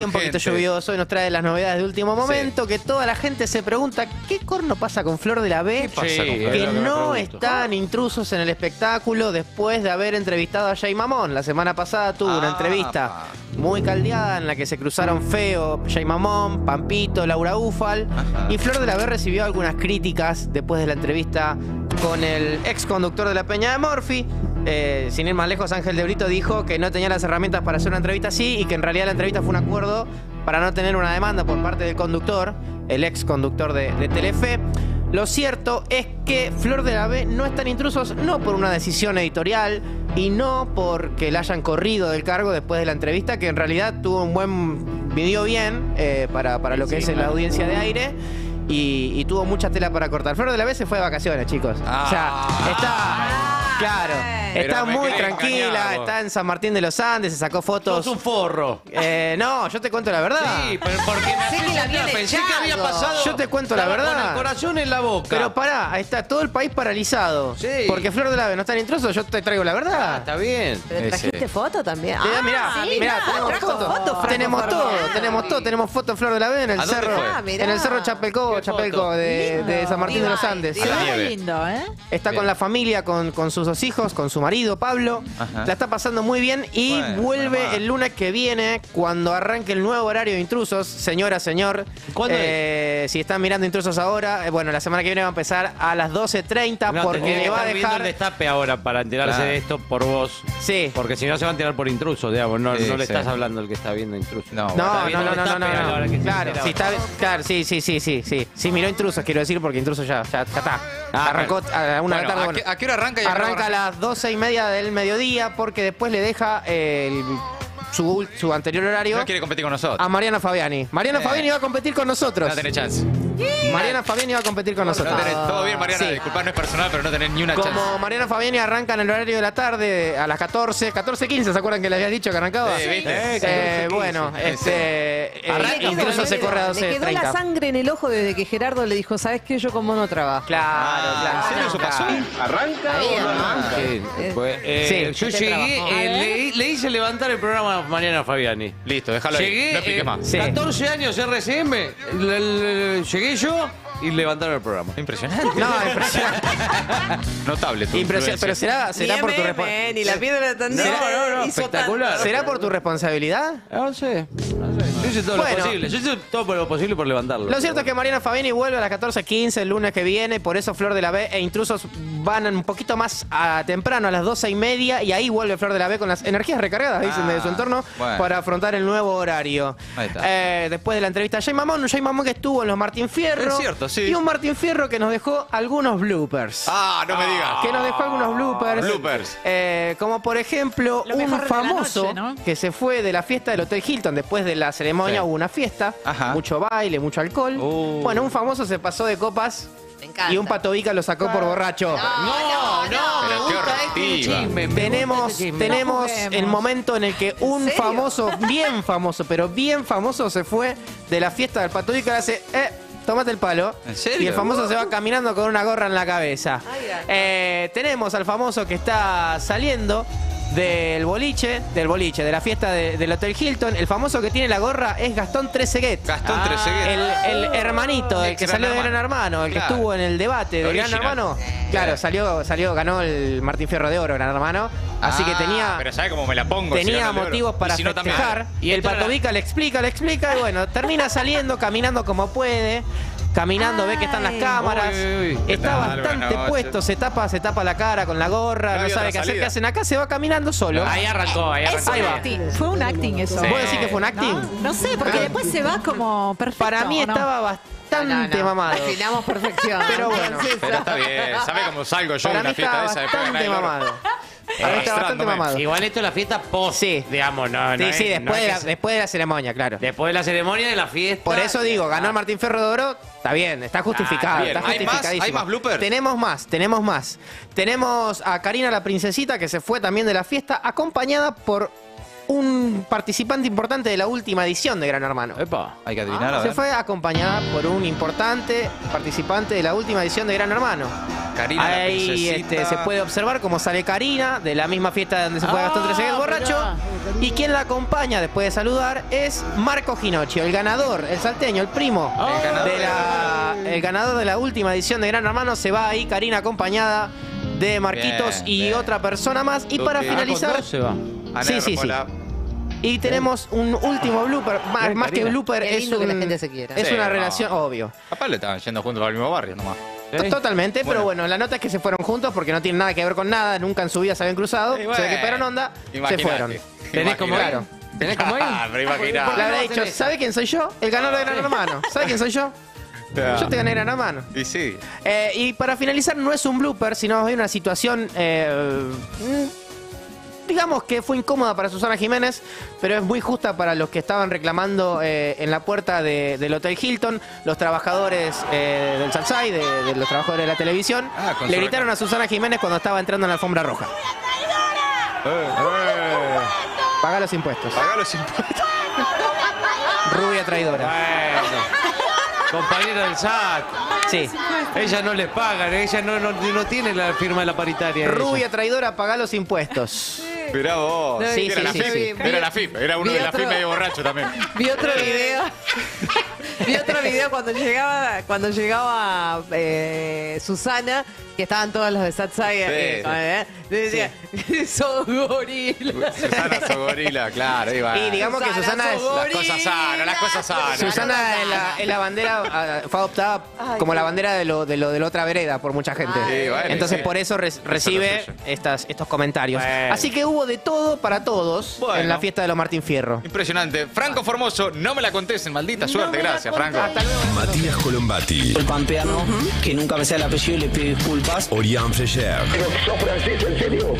Un poquito lluvioso y nos trae las novedades de último momento, sí. Que toda la gente se pregunta ¿qué corno pasa con Flor de la V? Que no están intrusos en el espectáculo después de haber entrevistado a Jey Mammón. La semana pasada tuvo una entrevista muy caldeada en la que se cruzaron feo Jey Mammón, Pampito, Laura Ufal. Y Flor de la V recibió algunas críticas después de la entrevista con el ex conductor de la Peña de Morphy. Sin ir más lejos, Ángel De Brito dijo que no tenía las herramientas para hacer una entrevista así y que en realidad la entrevista fue un acuerdo para no tener una demanda por parte del conductor, el ex conductor de Telefe. Lo cierto es que Flor de la V no están intrusos, no por una decisión editorial y no porque la hayan corrido del cargo después de la entrevista, que en realidad tuvo un buen video bien para lo que sí, es la audiencia de aire. Y tuvo mucha tela para cortar. Flor de la V se fue de vacaciones, chicos. O sea, está... Claro. Está muy tranquila, engañado. Está en San Martín de los Andes, se sacó fotos. Sos un forro. No, yo te cuento la verdad. Sí, pero porque pensé que había pasado. Yo te cuento la verdad. Con el corazón en la boca. Pero pará, ahí está todo el país paralizado. Sí. Porque Flor de la V no está en intrusos, yo te traigo la verdad. Está bien. Pero trajiste foto también. Mirá, sí, mirá, tenemos fotos. Tenemos todo, tenemos fotos de Flor de la V en el cerro. En el cerro Chapelco de San Martín de los Andes. Está con la familia, con sus dos hijos, con su marido, Pablo. La está pasando muy bien y vuelve el lunes que viene cuando arranque el nuevo horario de Intrusos. Señora, señor, si están mirando Intrusos ahora, bueno, la semana que viene va a empezar a las 12:30 porque le va a dejar... destape ahora para enterarse de esto por vos. Sí. Porque si no se va a enterar por Intrusos, digamos. No, no le estás hablando al que está viendo Intrusos. No. Claro, si está... Claro, sí. Sí, miró Intrusos, quiero decir, porque Intrusos ya está. Arrancó a una tarde. Bueno. ¿A qué hora arranca? Arranca a las 12:30 del mediodía porque después le deja su anterior horario. No quiere competir con nosotros. A Mariana Fabbiani. Mariana Fabbiani va a competir con nosotros. No tenés chance. Mariana Fabbiani va a competir con nosotros. No tenés, todo bien, Mariana, disculpad, no es personal, pero no tenés ni una chance. Como Mariana Fabbiani arranca en el horario de la tarde a las 14:15, ¿se acuerdan que le habías dicho que arrancaba? Sí, viste. 14:15, bueno, incluso se corre a 12:30. Le quedó la sangre en el ojo desde que Gerardo le dijo, ¿sabes qué? Yo con vos no trabajo. Claro. ¿En serio eso pasó? ¿Arranca o no arranca? Yo llegué, le hice levantar el programa a Mariana Fabbiani. Listo, déjalo ahí, no expliques más. 14 años RCM, llegué yo y levantaron el programa. Impresionante. Impresionante. Notable tu influencia. Pero será por tu responsabilidad. Ni la piedra tan... No, espectacular. ¿Será por tu responsabilidad? No sé. Yo hice todo lo posible. Yo hice todo lo posible por levantarlo. Lo cierto es que Mariana Fabbiani vuelve a las 14:15 el lunes que viene. Por eso Flor de la V e Intrusos van un poquito más temprano, a las 12:30. Y ahí vuelve Flor de la V con las energías recargadas, dicen, de su entorno, para afrontar el nuevo horario. Ahí está. Después de la entrevista a Jey Mammón que estuvo en los Martín Fierro. Es cierto, sí. Y un Martín Fierro que nos dejó algunos bloopers. No me digas. Que nos dejó algunos bloopers. Como por ejemplo, un famoso noche, ¿no? Que se fue de la fiesta del Hotel Hilton. Después de la ceremonia hubo una fiesta. Mucho baile, mucho alcohol. Bueno, un famoso se pasó de copas. Y un patobica lo sacó por borracho. No, tenemos el momento en el que un famoso, bien famoso, se fue de la fiesta del patobica y le hace, tómate el palo. ¿En serio? Y el famoso se va caminando con una gorra en la cabeza. Tenemos al famoso que está saliendo del boliche, de la fiesta del Hotel Hilton. El famoso que tiene la gorra es Gastón Trezeguet. El hermanito, el que salió de Gran Hermano, el que estuvo en el debate de Gran Hermano. Claro, salió, ganó el Martín Fierro de Oro, Gran Hermano. Así que tenía... Pero ¿sabes cómo me la pongo? Tenía motivos para festejar. Y el patobica le explica. Y bueno, termina saliendo, caminando como puede. Caminando, ve que están las cámaras. Está bastante puesto, se tapa la cara con la gorra, no sabe qué hacer, acá se va caminando solo. Ahí arrancó. Fue un acting eso. ¿Vos decís que fue un acting? No sé, porque después se va como perfecto. Para mí estaba bastante mamado. Afinamos perfección. Pero bueno. Pero está bien, sabe cómo salgo yo de una fiesta de esa. Bastante mamado. Está bastante mamado. Igual esto es la fiesta post, digamos, después de la ceremonia, claro. Después de la ceremonia de la fiesta. Por eso digo, ganó el Martín Fierro de Oro, está bien, está justificado. ¿Hay más? ¿Hay más bloopers? Tenemos más. Tenemos a Karina la princesita que se fue también de la fiesta, acompañada por un participante importante de la última edición de Gran Hermano. Hay que adivinar. Se fue acompañada por un importante participante de la última edición de Gran Hermano. Karina, ahí se puede observar cómo sale Karina de la misma fiesta donde se fue Gastón Trezeguet borracho. Y quien la acompaña después de saludar es Marco Ginocchio, el ganador, el salteño, el primo. El ganador de la última edición de Gran Hermano. Se va ahí Karina acompañada de Marquitos y otra persona más. Y para finalizar... Se va. Sí. Y tenemos un último blooper, más que blooper, es que la gente se quiera. Es una relación, obvio. Capaz le estaban yendo juntos al mismo barrio nomás. Totalmente, pero bueno, la nota es que se fueron juntos porque no tienen nada que ver con nada, nunca en su vida se habían cruzado, se ve que pegaron onda, se fueron. Tenés como claro. ¿Tenés como él? Pero imaginado. Le habrá dicho, ¿sabe quién soy yo? El ganador de Gran Hermano. ¿Sabe quién soy yo? Yo te gané Gran Hermano. Y sí. Y para finalizar, no es un blooper, sino hay una situación... digamos que fue incómoda para Susana Jiménez, pero es muy justa para los que estaban reclamando en la puerta del Hotel Hilton, los trabajadores del Salsay, de los trabajadores de la televisión. Le gritaron a Susana Jiménez cuando estaba entrando en la alfombra roja. Pagá los impuestos. Pagá los impuestos. Rubia traidora. Compañera del SAT. Sí. Ellas no les pagan, ellas no tienen la firma de la paritaria. Rubia traidora, pagá los impuestos. Mirá vos. Sí, era, sí, la FIP, era la FIP, era uno de la FIP medio borracho también. Vi otro video. Vi otro video cuando llegaba Susana, que estaban todos los de Salsay. Decía, sos gorila. Susana, sos gorila, claro. Y digamos Susana, que Susana es las cosas sanas. Susana en la bandera fue adoptada como la bandera de la otra vereda por mucha gente. Entonces por eso recibe estos comentarios. Así que hubo de todo para todos en la fiesta de los Martín Fierro. Impresionante. Franco Formoso, no me la contesten, maldita suerte. Gracias, Franco. Hasta luego. Matías Colombati. El pampeano, que nunca me sale el apellido y le pido disculpas. Orián Flecher. ¿Sos francés, en serio?